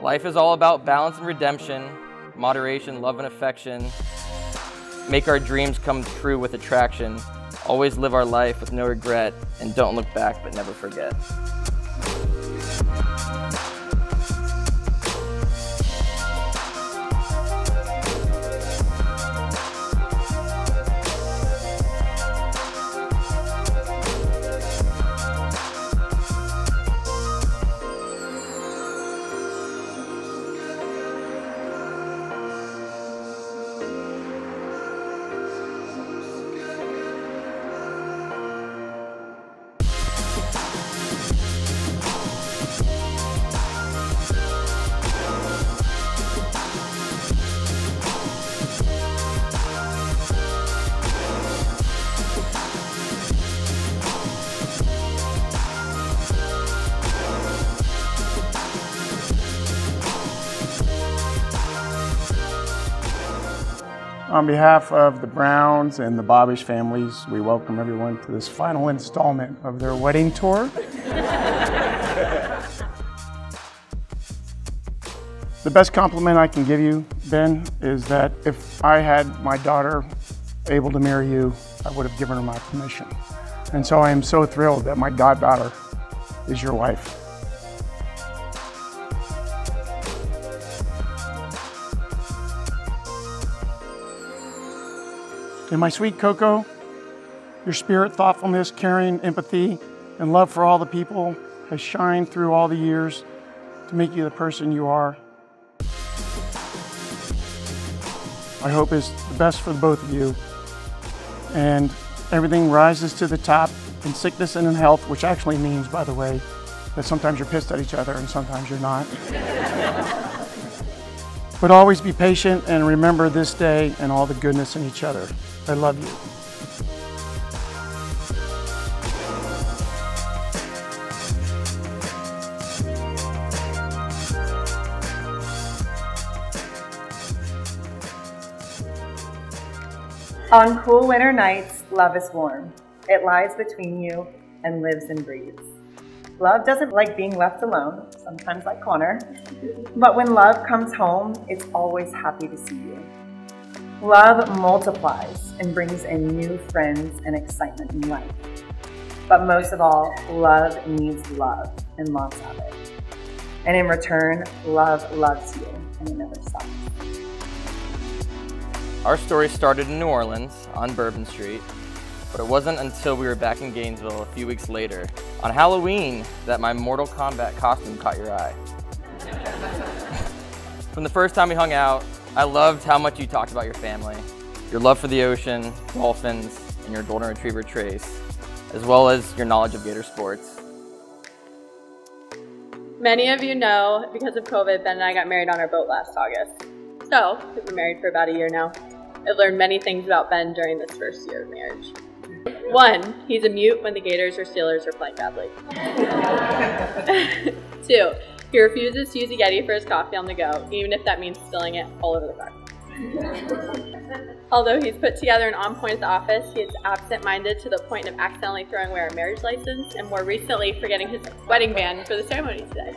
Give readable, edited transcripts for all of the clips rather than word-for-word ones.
Life is all about balance and redemption, moderation, love and affection. Make our dreams come true with attraction. Always live our life with no regret, and don't look back but never forget. On behalf of the Browns and the Bobbish families, we welcome everyone to this final installment of their wedding tour. The best compliment I can give you, Ben, is that if I had my daughter able to marry you, I would have given her my permission. And so I am so thrilled that my goddaughter is your wife. And my sweet Coco, your spirit, thoughtfulness, caring, empathy, and love for all the people has shined through all the years to make you the person you are. I hope it's the best for both of you. And everything rises to the top in sickness and in health, which actually means, by the way, that sometimes you're pissed at each other and sometimes you're not. But always be patient and remember this day and all the goodness in each other. I love you. On cool winter nights, love is warm. It lies between you and lives and breathes. Love doesn't like being left alone, sometimes like Connor, but when love comes home, it's always happy to see you. Love multiplies and brings in new friends and excitement in life. But most of all, love needs love and lots of it. And in return, love loves you and it never stops. Our story started in New Orleans on Bourbon Street. But it wasn't until we were back in Gainesville a few weeks later, on Halloween, that my Mortal Kombat costume caught your eye. From the first time we hung out, I loved how much you talked about your family, your love for the ocean, dolphins, and your golden retriever Trace, as well as your knowledge of Gator sports. Many of you know, because of COVID, Ben and I got married on our boat last August. So, we've been married for about a year now. I've learned many things about Ben during this first year of marriage. 1, he's a mute when the Gators or Steelers are playing badly. 2, he refuses to use a Yeti for his coffee on the go, even if that means spilling it all over the car. Although he's put together and on point at the office, he is absent-minded to the point of accidentally throwing away our marriage license and more recently forgetting his wedding band for the ceremony today.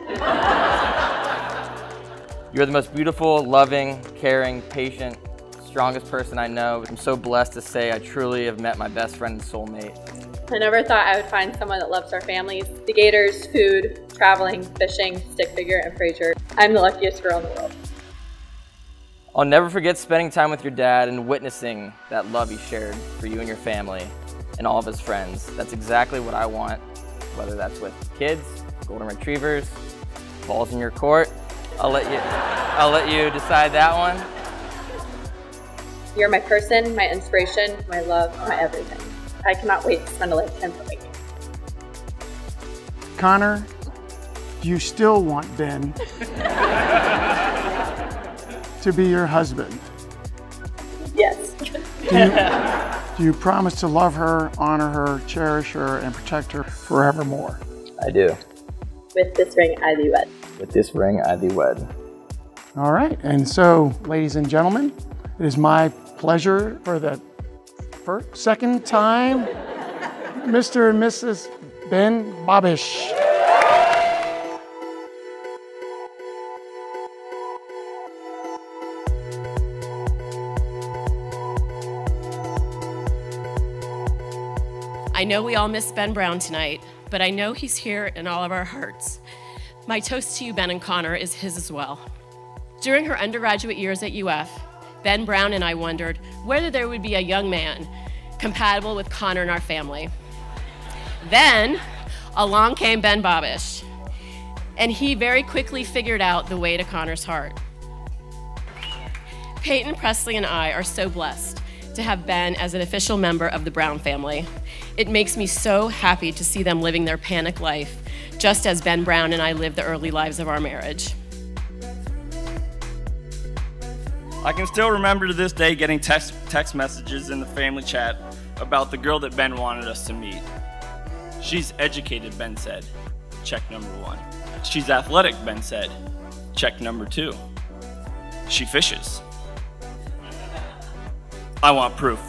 You're the most beautiful, loving, caring, patient, strongest person I know. I'm so blessed to say I truly have met my best friend and soulmate. I never thought I would find someone that loves our families, the Gators, food, traveling, fishing, stick figure, and Frazier. I'm the luckiest girl in the world. I'll never forget spending time with your dad and witnessing that love he shared for you and your family and all of his friends. That's exactly what I want, whether that's with kids, golden retrievers, balls in your court. I'll let you decide that one. You're my person, my inspiration, my love, my everything. I cannot wait to spend a lifetime with you. Connor, do you still want Ben to be your husband? Yes. Do you promise to love her, honor her, cherish her, and protect her forevermore? I do. With this ring, I thee wed. With this ring, I thee wed. All right, and so, ladies and gentlemen, it is my pleasure for the second time, Mr. and Mrs. Ben Bobbish. I know we all miss Ben Brown tonight, but I know he's here in all of our hearts. My toast to you, Ben and Connor, is his as well. During her undergraduate years at UF, Ben Brown and I wondered whether there would be a young man compatible with Connor and our family. Then along came Ben Bobbish, and he very quickly figured out the way to Connor's heart. Peyton Presley and I are so blessed to have Ben as an official member of the Brown family. It makes me so happy to see them living their panic life, just as Ben Brown and I lived the early lives of our marriage. I can still remember to this day getting text messages in the family chat about the girl that Ben wanted us to meet. She's educated, Ben said. Check number one. She's athletic, Ben said. Check number two. She fishes. I want proof.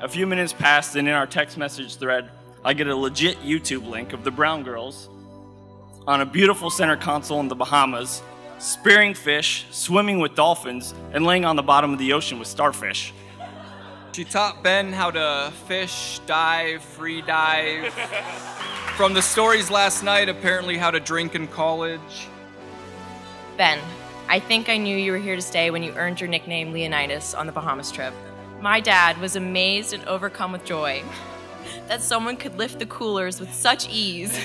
A few minutes passed, and in our text message thread, I get a legit YouTube link of the Brown girls on a beautiful center console in the Bahamas, spearing fish, swimming with dolphins, and laying on the bottom of the ocean with starfish. She taught Ben how to fish, dive, free dive. From the stories last night, apparently how to drink in college. Ben, I think I knew you were here to stay when you earned your nickname Leonidas on the Bahamas trip. My dad was amazed and overcome with joy that someone could lift the coolers with such ease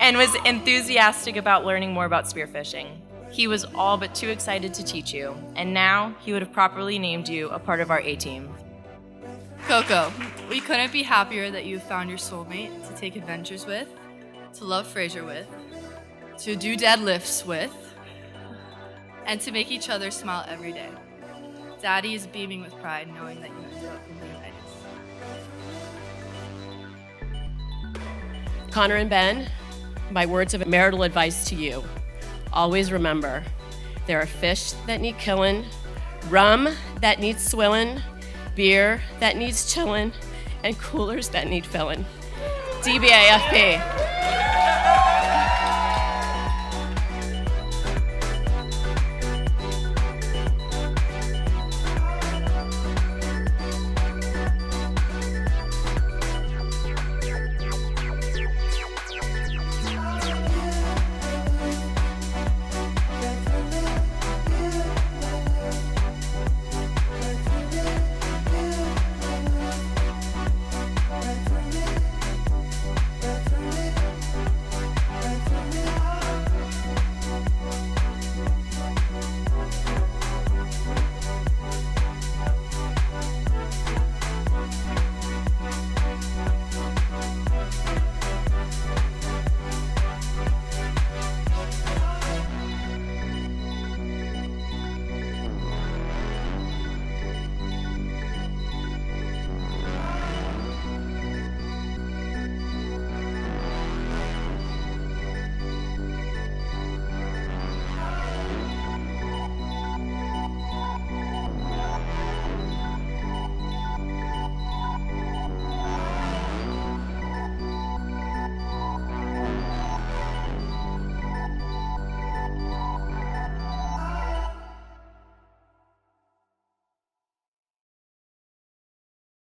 and was enthusiastic about learning more about spearfishing. He was all but too excited to teach you, and now he would have properly named you a part of our A-team. Coco, we couldn't be happier that you found your soulmate to take adventures with, to love Fraser with, to do deadlifts with, and to make each other smile every day. Daddy is beaming with pride knowing that you ended up in Leonidas. Connor and Ben, my words of marital advice to you. Always remember, there are fish that need killing, rum that needs swilling, beer that needs chilling, and coolers that need filling. DBAFP.